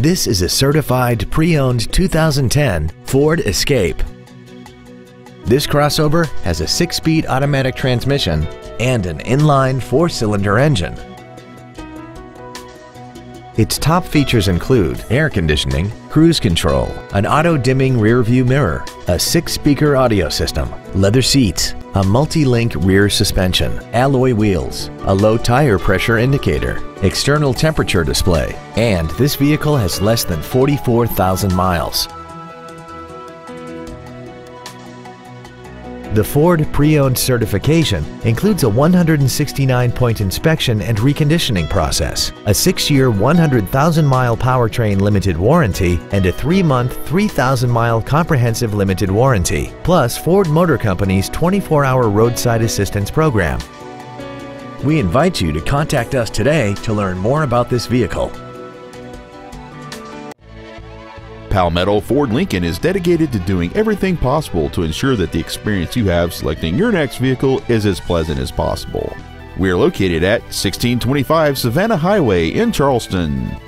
This is a certified pre-owned 2010 Ford Escape. This crossover has a 6-speed automatic transmission and an inline 4-cylinder engine. Its top features include air conditioning, cruise control, an auto-dimming rear-view mirror, a 6-speaker audio system, leather seats, a multi-link rear suspension, alloy wheels, a low tire pressure indicator, external temperature display, and this vehicle has less than 44,000 miles. The Ford pre-owned certification includes a 169-point inspection and reconditioning process, a 6-year 100,000-mile powertrain limited warranty, and a 3-month 3,000-mile comprehensive limited warranty, plus Ford Motor Company's 24-hour roadside assistance program. We invite you to contact us today to learn more about this vehicle. Palmetto Ford Lincoln is dedicated to doing everything possible to ensure that the experience you have selecting your next vehicle is as pleasant as possible. We are located at 1625 Savannah Highway in Charleston.